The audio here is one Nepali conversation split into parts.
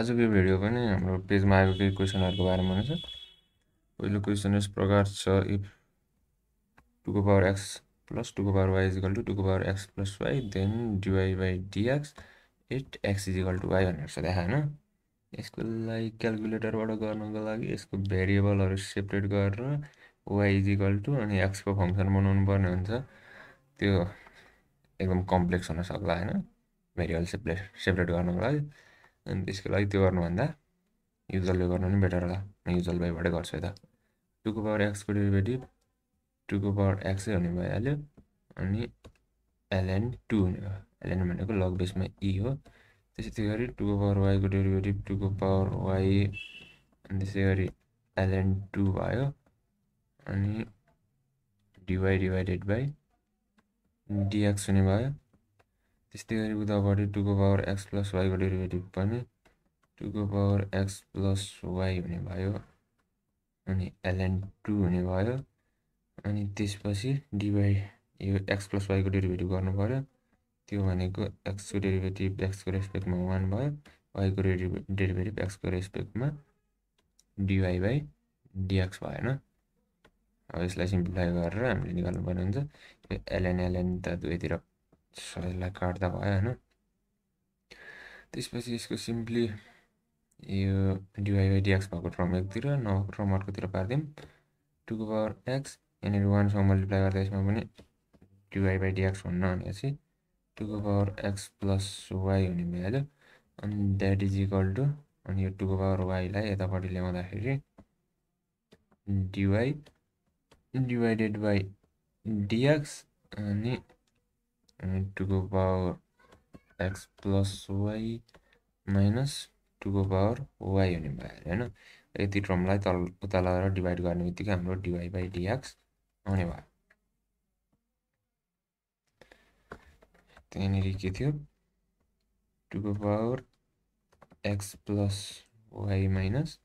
आज को भिडियो पनि हाम्रो पेजमा आएको केही क्वेशनहरुको बारेमा हुनेछ। पहिलो क्वेशन यस प्रकार छ, इफ 2 को पावर x plus 2 को power y is equal to 2 को power x plus y, then dy by dx at x is equal to y भनेर छ देखा हैन। यसको लागि क्याल्कुलेटरबाट गर्नको लागि यसको भेरिएबलहरु सेपरेट गरेर y is equal to अनि x को फंक्शन बनाउनु पर्ने हुन्छ। त्यो एकदम कम्प्लेक्स हुन सक्ला हैन, भेरिएबल सेपरेट गर्नको लागि। And this is like the one usually one better usually by what I 2 power x derivative 2 power x only by L only ln 2 ln log base my e this is theory 2 power y derivative 2 power y and this theory ln 2 y only dy divided by dx only by this theory with the body 2 power x plus y derivative pani 2 power x plus y hune bhayo ani ln 2 hune bhayo ani त्यसपछि dy यो x plus y को डेरिभेटिभ गर्नु पर्यो। त्यो भनेको x को डेरिभेटिभ x को रेस्पेक्टमा 1 भयो, y को डेरिभेटिभ x को रेस्पेक्टमा dy by dx भयो हैन। अब यसलाई सिम्प्लिफाई गरेर हामीले निकाल्नु पर्ने हुन्छ। यो ln त दुईतिर So like card the way this is simply you divide dx from Ecthira, no from Marcothira Pardim, 2 power x and it wants to multiply this moment divide by dx on non see 2 power x plus y on and that is equal to on your 2 power y like the body level divide divided by dx and 2 power x plus y minus 2 power y on him by no the drum light or utala divide garden with the camera divide by dx on a then you get you 2 power x plus y minus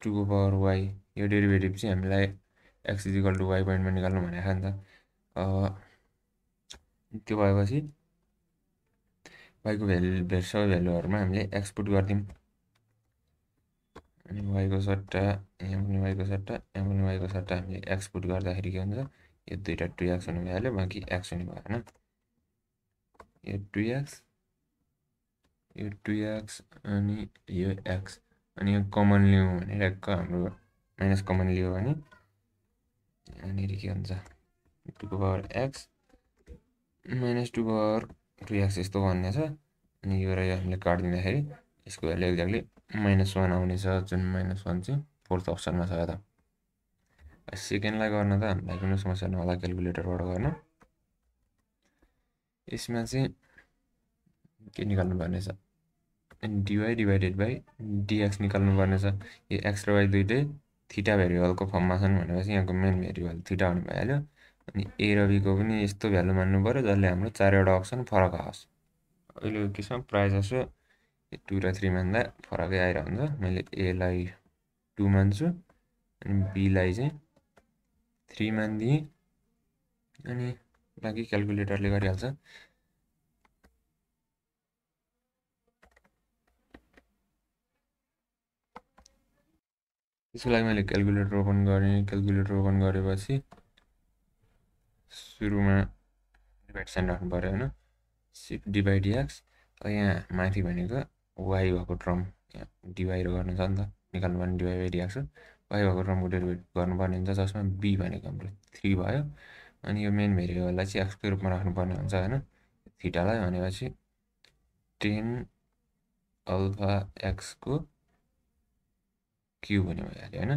2 power y your derivative I'm like x is equal to y point when you got my hand त्यो भएपछि y को भ्यालु भेट्छ भ्यालुहरुमा हामीले एक्सपुट गर्दिम अनि y को सट्टा m अनि y को सट्टा हामीले एक्सपुट गर्दाखेरि के हुन्छ यो दुईटा 2x हुने भ्यालु बाकी x हुने भयो हैन। यो 2x अनि यो x अनि यो कमन लियौ भनेर हाम्रो माइनस कमन लियौ भने अनि के हुन्छ 2 को power x minus 2 power 2x is the one as a new card in the head is going exactly minus 1 only search and minus 1 fourth option as other a second like another like no so much and all a calculator or one is messy can you come on as a and dy divided by dx nickel one as a extra by the day theta variable for mason when I was young men variable theta on value अनि ए र बी को पनि यस्तो भ्यालु मान्नु पर्यो जसले हाम्रो चारवटा अप्सन फरक आओस्। अहिलेको केसमा प्राय जसो 2 र 3 भन्दा फरकै आइरहन्छ। मैले ए लाई 2 मान्छु अनि बी लाई चाहिँ 3 मान्दिए अनि बाकी क्याल्कुलेटरले गरिहाल्छ। त्यसको लागि मैले क्याल्कुलेटर ओपन गरेँ। क्याल्कुलेटर ओपन गरेपछि सुरुमा डिवाइड साइन राख्नु पर्यो हैन। सिफ्ट डिवाइड dx यहाँ माथि भनेको y भएको टर्म यहाँ dy र गर्नु छ नि त निकाल्नु भने dy by dx y भएको टर्मको डेरिभेटिभ गर्नुपर्ने हुन्छ जसमा b भनेको हाम्रो 3 भयो अनि यो मेन भेरिएबललाई चाहिँ x को रूपमा राख्नु पर्ने हुन्छ हैन। थीटालाई भनेपछि tan अल्फा x को क्यूब हुने भयो हैन।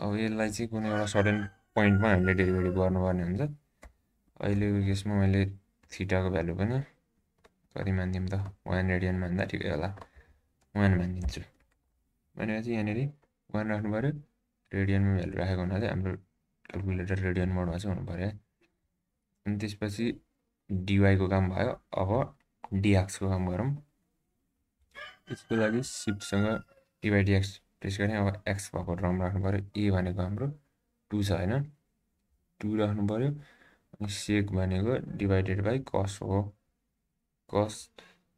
अब यसलाई चाहिँ कुनै एउटा सर्टेन point मा हामीले डेरिभेटिभ गर्नुपर्ने हुन्छ। अहिलेको केसमा मैले थीटा को भ्यालु पनि कति मान्दिम त 1 रेडियन मान्दा ठिकै होला 1 मानिदिन्छु भनेपछि यहाँ नेरी 1 राख्नु पर्यो रेडियन मा भ्यालु राखेको हुनाले हाम्रो क्याल्कुलेटर रेडियन मोडमा चाहिँ हुनु पर्यो। अनि त्यसपछि dy को काम भयो, अब dx को काम गरौँ। त्यसको लागि शिफ्ट सँग dy dx प्रेस गर्ने। अब x भएको टर्म राख्नु पर्यो a भनेको हाम्रो 2 छ हैन 2 राख्नु पर्यो अनि sec भनेको डिवाइडेड बाइ cos हो cos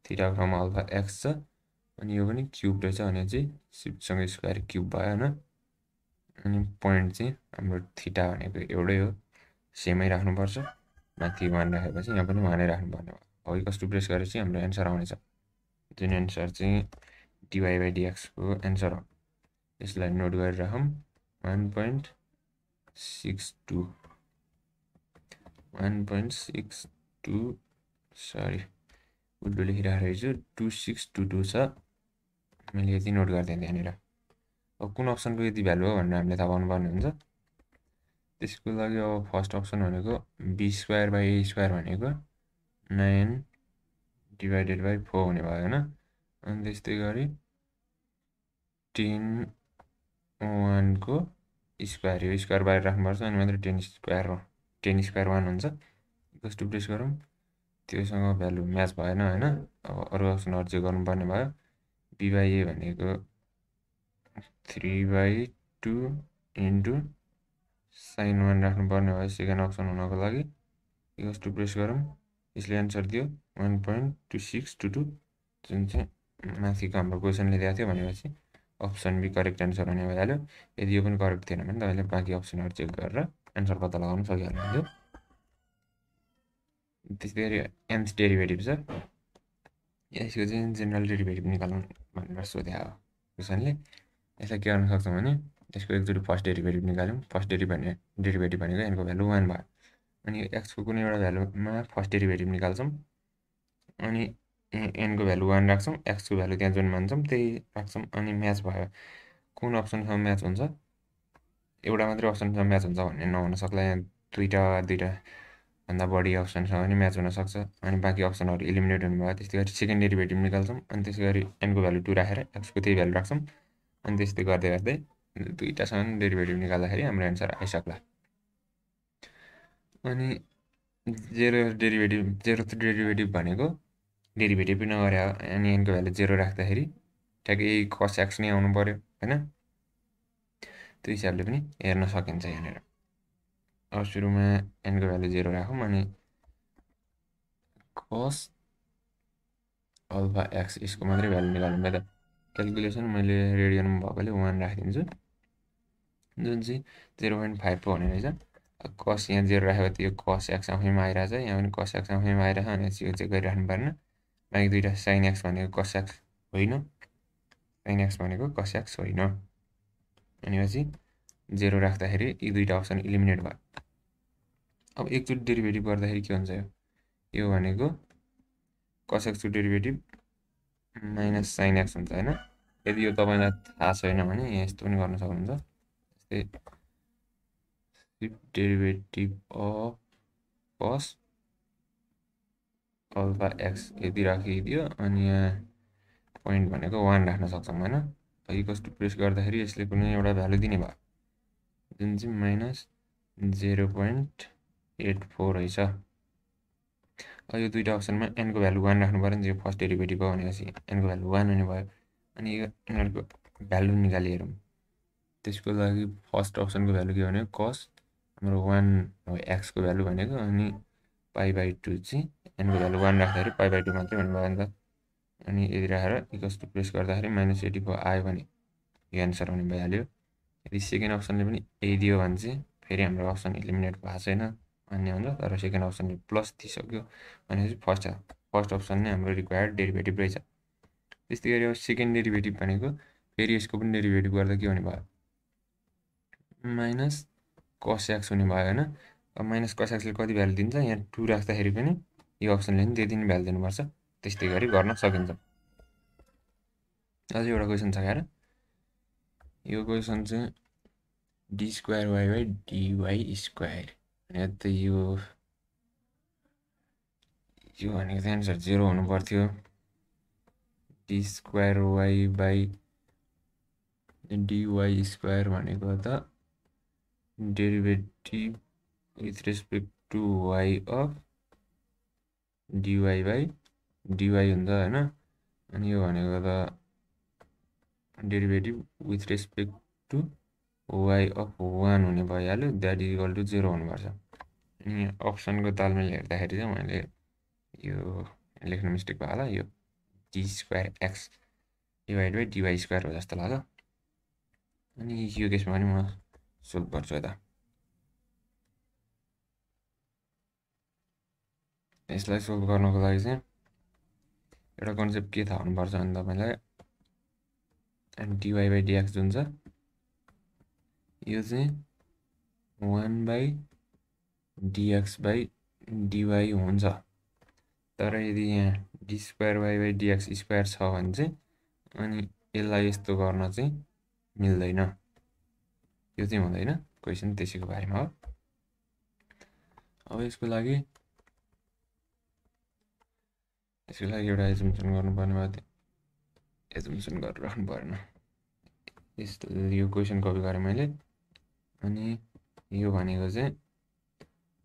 थीटा अल्फा x छ अनि यो पनि क्यूब रहेछ भने चाहिँ शिफ्ट सँग स्क्वायर क्यूब भयो हैन अनि पॉइंट चाहिँ हाम्रो थीटा भनेको एउटै हो सेमै राख्नु पर्छ माथि 1 राखेपछि यहाँ पनि 1 नै राख्नु पर्ने हो यो कस्तो प्रेस गरेपछि हाम्रो आन्सर आउने छ जुन आन्सर चाहिँ dy/dx को आन्सर हो यसलाई नोट गरेर राखौं 1.62 1.62 sorry उल्टो लेखिरहेको रहेछु 2622 छ मैले यति नोट गर्दै थिएँ हैन र अब कुन अप्सनको यति भ्यालु हो भनेर हामीले थाहा पाउनु पर्ने हुन्छ त्यसको लागि अब फर्स्ट अप्सन भनेको b²/a² भनेको 9 / 4 हुने भयो हैन अनि त्यस्तै गरी 10 1 को स्क्वायर यो स्क्वायर बाहिर राख्नु पर्छ अनि मात्र 10² 1 हुन्छ इक्वल्स टु प्रेस गरौँ त्यससँग भ्यालु म्याच भएन हैन अब अरु अप्सनहरु जे गर्नु पर्ने भयो b/a भनेको 3/2 * sin 1 राख्नु पर्ने भयो सेकेन्ड अप्सन हुनको लागि इक्वल्स टु प्रेस गरौँ यसले आन्सर दियो 1.2622 जुन चाहिँ माथिको हाम्रो क्वेशनले दिएको थियो भनेपछि अप्सन बी करेक्ट आन्सर हुने भइहाल्यो यदि यो पनि करेक्ट थिएन भने तपाईले बाकी अप्सनहरु चेक गरेर आन्सर पत्ता लगाउन सकिहाल्नुहुन्छ त्यसै गरी nth डेरिभेटिभ छ यसको चाहिँ जनरल डेरिभेटिभ निकाल्नु भनेर सोधेको हो क्वेशनले यसलाई के गर्न सक्छौं भने यसको एकचोटी फर्स्ट डेरिभेटिभ निकालौं फर्स्ट डेरिभेटिभ भनेको n को भ्यालु 1 भयो अनि x को कुनै एउटा भ्यालुमा फर्स्ट डेरिभेटिभ निकाल्छौं अनि n को भ्यालु 1 राख्छौं x को भ्यालु त्यहाँ जुन मान्छौं त्यही राख्छौं अनि म्याच भयो कुन अप्सनसँग म्याच हुन्छ एउटा मात्र अप्सनसँग म्याच हुन्छ भन्ने नहुन सक्ला यहाँ दुईटा भन्दा बढी अप्सनसँग पनि म्याच हुन सक्छ अनि बाकी अप्सनहरु एलिमिनेट हुनु भयो त्यसै गरी सेकेन्ड डेरिभेटिभ निकाल्छौं अनि त्यसै गरी n को भ्यालु 2 राखेर x को त्यही भ्यालु राख्छौं अनि त्यस्तै गर्दै दुईटासँग डेरिभेटिभ निकाल्दाखेरि हाम्रो आन्सर आइसक्ला अनि 0th डेरिभेटिभ भनेको डेरिभेटिभ पनि नगरे अनि n को भ्यालु 0 राख्दाखेरि ठ्याक्कै cos x नै आउनु पर्यो हैन त्यो हिसाबले पनि हेर्न सकिन्छ यहाँनेर अब सुरुमा n को भ्यालु 0 राखौं अनि cos अल्फा x यसको मात्रै भ्यालु निकाल्नु भयो त क्याल्कुलेसन मैले रेडियनमा भएकोले 1 राखिदिन्छु जुन चाहिँ 0.5 पो हुने रहेछ cos यहाँ 0 राखेपछि यो cos x आफैमा आइराछ यहाँ पनि cos x आफैमा आइराछ अनि यो चाहिँ गरिराख्नु पर्दैन बाकी दुईटा sin x भनेको cos x होइन sin x भनेको cos x होइन अनि पछि 0 राख्दाखेरि यी दुईटा अप्सन एलिमिनेट भयो अब एकचोटी डेरिभेटिभ गर्दाखेरि के हुन्छ यो भनेको cos x को डेरिभेटिभ - sin x हुन्छ हैन यदि यो तपाईलाई थाहा छैन भने यहाँ यस्तो पनि गर्न सक्नुहुन्छ जस्तै derivative of cos alpha x यदि राखिदियो अनि यहाँ पॉइन्ट भनेको 1 राख्न सक्छौं हैन इक्वल्स टु प्रेस गर्दाखेरि यसले कुनै एउटा भ्यालु दिने भयो जुन चाहिँ -0.84 रहेछ अब यो दुईटा अप्सनमा n को भ्यालु 1 राख्नु पर्यो नि यो फर्स्ट डेरिभेटिभ हो भनेपछि n को भ्यालु 1 हुने भयो अनि यो यिनीहरुको भ्यालु निकाली हेरौं त्यसको लागि फर्स्ट अप्सनको भ्यालु के भने cos हाम्रो 1 हो x को भ्यालु भनेको अनि π/2 चाहिँ n को भ्यालु 1 राख्दाखेरि π/2 मात्रै हुने भयो नि त अनि यदि राखेर इक्वल्स टु प्रेस गर्दाखेरि -84 आयो भने यो आन्सर हुने भइहाल्यो यदि सेकेन्ड अप्सनले पनि a दियो भने चाहिँ फेरि हाम्रो अप्सन एलिमिनेट भएको छैन भन्ने हुन्छ तर सेकेन्ड अप्सनले प्लस दिइसक्यो भनेपछि फर्स्ट अप्सन नै हाम्रो रिक्वायर्ड डेरिभेटिभ रहेछ त्यस्तै गरी अब सेकेन्ड डेरिभेटिभ भनेको फेरि यसको पनि डेरिभेटिभ गर्दा के हुने भयो -cos x हुने भयो हैन अब -cos x ले कति भ्यालु दिन्छ यहाँ 2 राख्दाखेरि पनि यो अप्सनले पनि त्यति नै भ्यालु दिनुपर्छ त्यस्तै गरी गर्न सकिन्छ अझै एउटा क्वेशन छ हेर यो क्वेशन चाहिँ d²y/dy² अनि त यो भनेको चाहिँ आन्सर 0 हुनु पर्थ्यो d²y/dy² भनेको त derivative with respect to y of dy/dy हुन्छ हैन अनि यो भनेको त derivative with respect to y of 1 हुने भइहाल्यो दैट इज इक्वल टु 0 हुनुपर्छ अनि अप्सनको तालमेल हेर्दाखेरि चाहिँ मैले यो लेख्न मिस्टेक भयो होला यो d²x divide by d y square हो जस्तो लाग्यो। अनि यो केसमा पनि म सोल्भ गर्छु यता, यसलाई सोल्भ गर्नको लागि चाहिँ एउटा कन्सेप्ट के थाहा हुनुपर्छ भने तपाईँलाई डिवाई बाई डिएक्स जुन छ यो चाहिँ 1 बाई डिएक्स बाई डिवाई हुन्छ। तर यदि यहाँ D square Y by dx square छ भने चाहिँ अनि यसलाई यस्तो गर्न चाहिँ मिल्दैन, यो चाहिँ हुँदैन। क्वेसन त्यसैको बारेमा हो। अब यसको लागि एउटा एजम्पसन गर्नुपर्ने भयो, त्यो एजम्पसन गरेर राख्नु परेन। यो क्वेसन कपी गरेँ मैले, अनि यो भनेको चाहिँ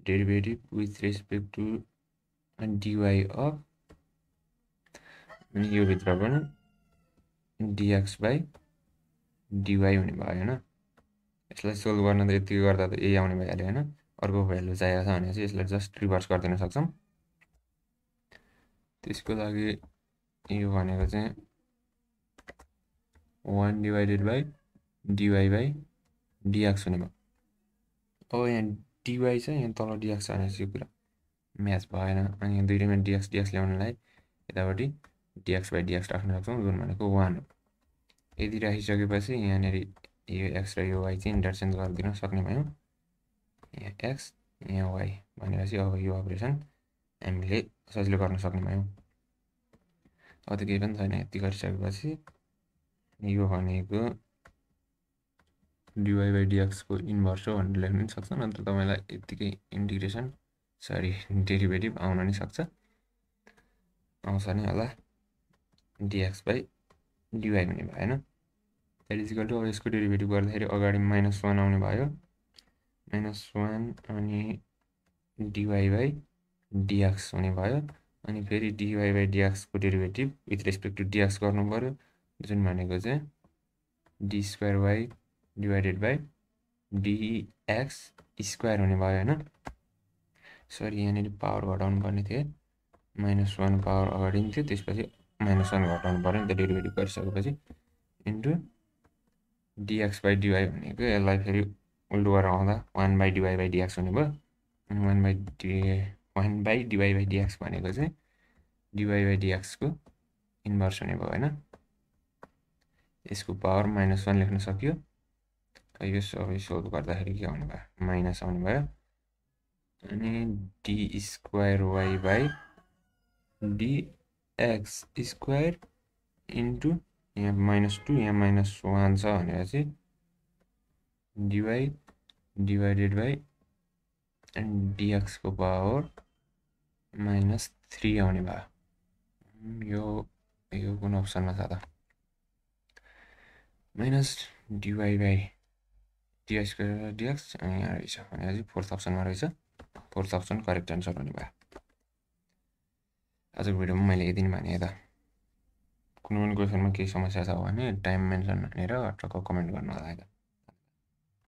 derivative with respect to dy of, अनि यो भित्र पनि डिएक्स बाई डिवाई हुने भयो हैन। यसलाई सोल्भ गर्न त यति गर्दा त ए आउने भइहाल्यो हैन, अर्को भ्यालु चाहिएको छ भने चाहिँ यसलाई जस्ट रिभर्स गरिदिन सक्छौँ। त्यसको लागि यो भनेको चाहिँ 1 divided by dy by dx हुने भयो। अब यहाँ डिवाई छ, यहाँ तल डिएक्स छ भने चाहिँ कुरा म्याच भएन, अनि यहाँ दुईटैमा डिएक्स डिएक्स ल्याउनलाई यतापट्टि डिएक्स बाई डिएक्स राख्न सक्छौँ जुन भनेको 1 हो। यदि राखिसकेपछि यहाँनिर यो एक्स र यो वाई चाहिँ इन्टरचेन्ज गरिदिन सक्ने भयो, यहाँ एक्स यहाँ वाई भनेपछि अब यो अपरेसन हामीले सजिलो गर्न सक्ने भयो। अब त केही पनि छैन, यति गरिसकेपछि यो भनेको डिवाई बाई डिएक्सको इन्भर्स हो भनेर लेख्नु पनि सक्छ, नत्र तपाईँलाई यत्तिकै इन्टिग्रेसन सरी डेरिभेटिभ आउन नि सक्छ, आउँछ नि होला डिएक्स बाई डिवाई हुने भयो हैन। द्याट इज इक्वल टु अब यसको डेरिभेटिभ गर्दाखेरि अगाडि -1 आउने भयो, -1 अनि डिवाई बाई डिएक्स हुने भयो। अनि फेरि डिवाई बाई डिएक्सको derivative with respect to DX गर्नुपर्यो जुन भनेको चाहिँ D square Y divided by dx square हुने भयो हैन। सरी यहाँनिर पावर घटाउनु पर्ने थियो, -1 पावर अगाडि थियो त्यसपछि -1 घटाउनु पर्यो नि त डेरिभेटिभ गरिसकेपछि, इन्टु डिएक्स बाई डिवाई भनेको यसलाई फेरि उल्टो गरेर आउँदा 1 बाई डिवाई बाई डिएक्स हुने भयो। अनि 1 बाई डिवाई बाई डिएक्स भनेको चाहिँ डिवाई बाई डिएक्सको इन्भर्स हुने भयो हैन। यसको पावर -1 लेख्न सकियो। यो सबै सोल्भ गर्दाखेरि के आउने भयो, माइनस आउने भयो। अनि D square Y by dx square into यहाँ -2 यहाँ -1 छ भनेर चाहिँ डिवाई डिवाइडेड बाई डिएक्सको पावर -3 आउने भयो। यो कुन अप्सनमा छ त, DY by D square dx अनि यहाँ रहेछ भनेर चाहिँ 4th अप्सनमा रहेछ। 4th अप्सन करेक्ट आन्सर हुने भयो। आजको भिडियोमा मैले यति नै भने। यता कुनै पनि क्वेसनमा केही समस्या छ भने टाइम मेन्सन हानेर अथवा कमेन्ट गर्नु होला।